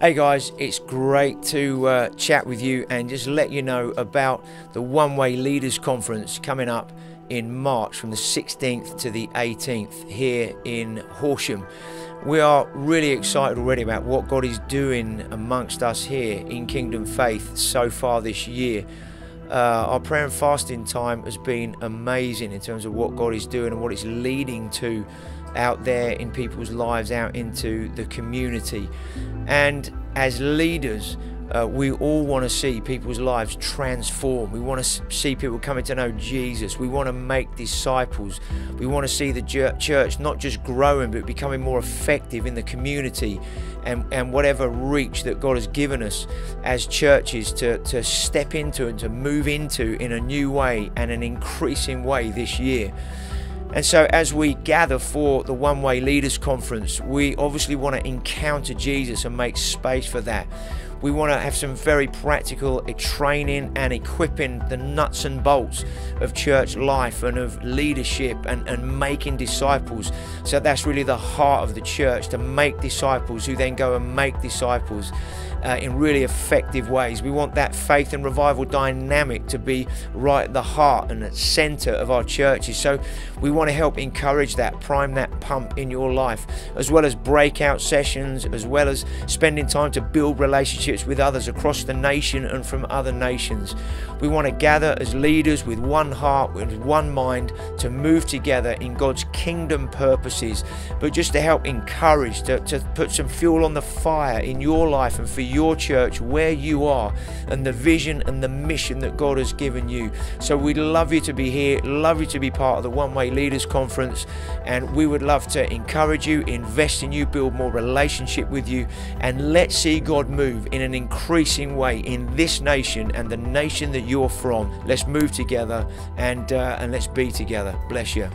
Hey guys, it's great to chat with you and just let you know about the One Way Leaders Conference coming up in March from the 16th to the 18th here in Horsham. We are really excited already about what God is doing amongst us here in Kingdom Faith so far this year. Our prayer and fasting time has been amazing in terms of what God is doing and what it's leading to out there in people's lives, out into the community. And as leaders, we all want to see people's lives transform. We want to see people coming to know Jesus. We want to make disciples. We want to see the church not just growing, but becoming more effective in the community and whatever reach that God has given us as churches to step into and to move into in a new way and an increasing way this year. And so as we gather for the One Way Leaders Conference, we obviously want to encounter Jesus and make space for that. We want to have some very practical training and equipping the nuts and bolts of church life and of leadership and making disciples. So that's really the heart of the church, to make disciples who then go and make disciples in really effective ways. We want that faith and revival dynamic to be right at the heart and at center of our churches. So we want to help encourage that, prime that pump in your life, as well as breakout sessions, as well as spending time to build relationships with others across the nation and from other nations. We want to gather as leaders with one heart, with one mind, to move together in God's kingdom purposes, but just to help encourage, to put some fuel on the fire in your life and for your church where you are and the vision and the mission that God has given you. So we'd love you to be here, love you to be part of the One Way Leaders Conference, and we would love to encourage you, invest in you, build more relationship with you, and let's see God move in an increasing way in this nation and the nation that you're from. Let's move together and let's be together. Bless you.